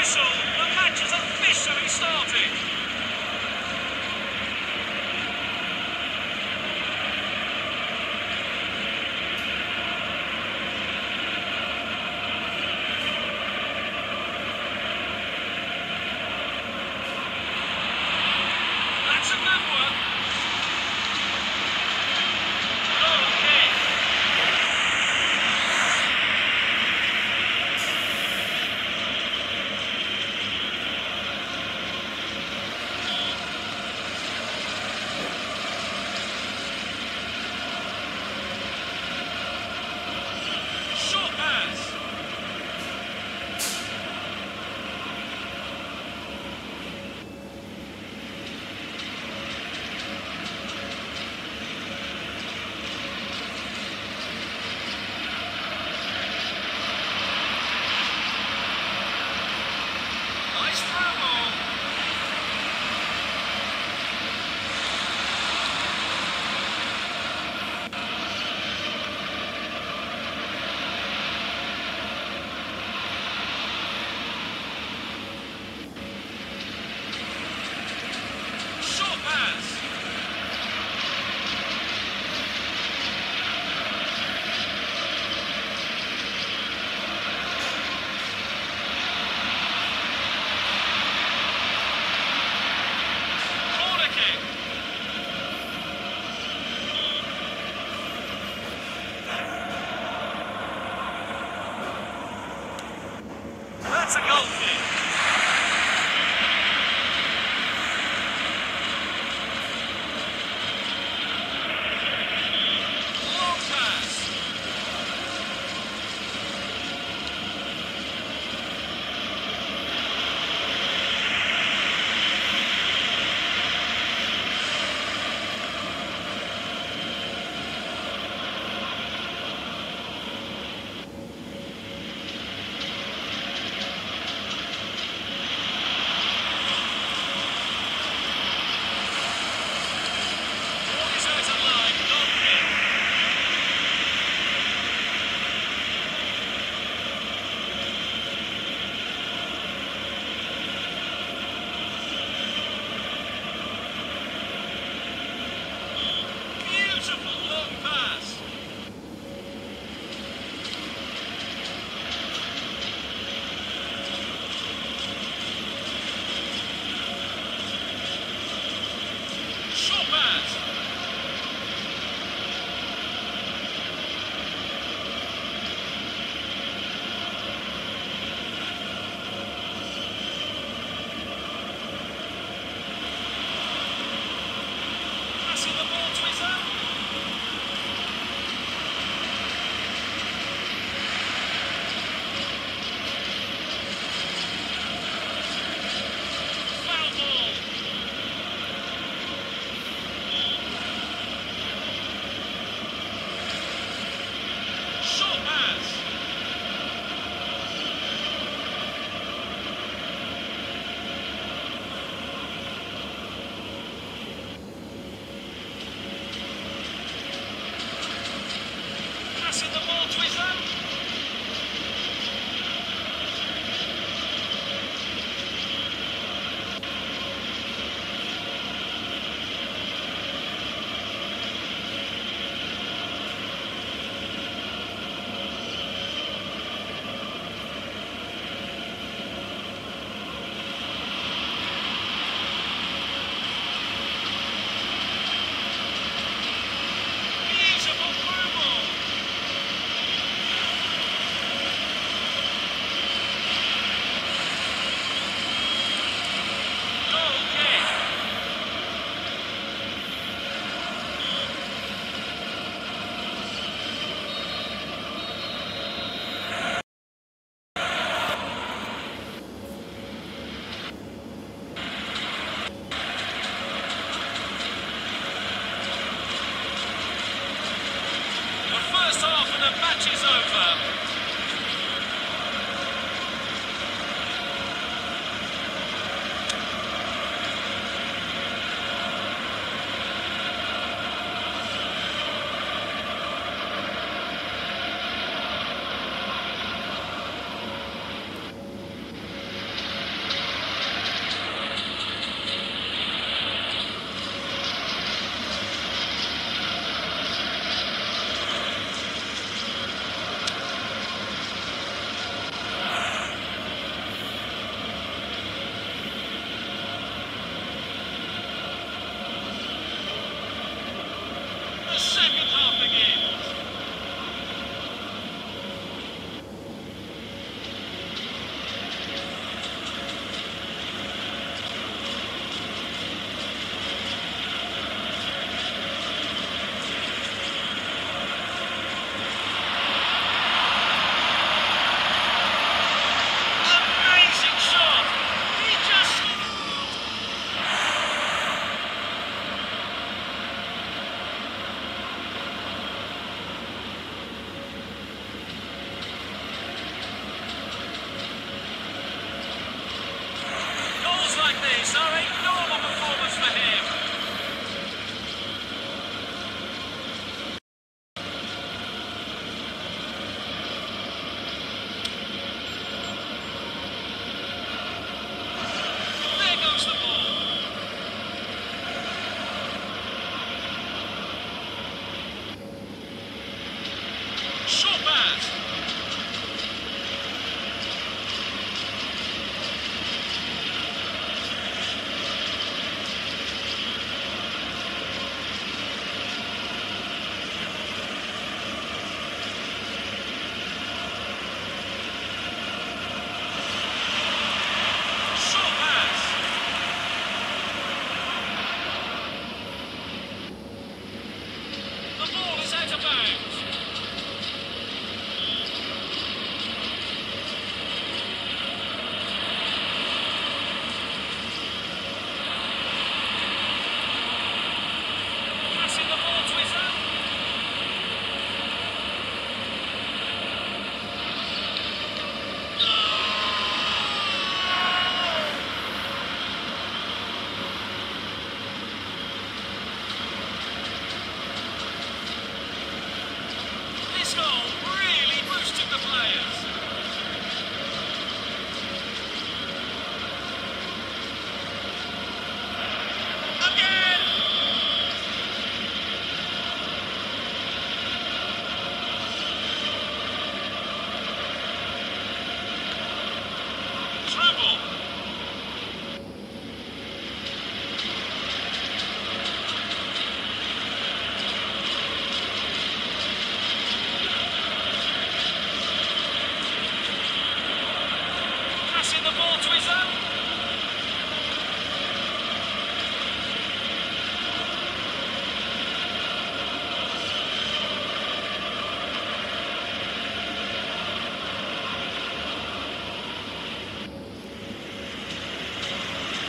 whistle. The match is officially started.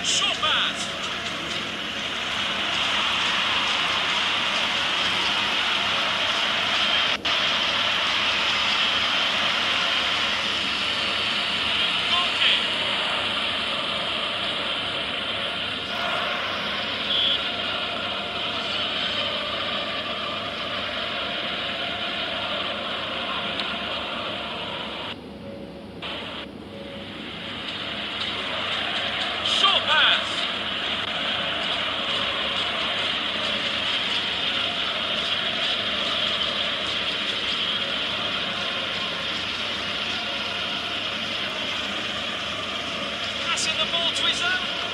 Shot bad. Passing the ball to his own.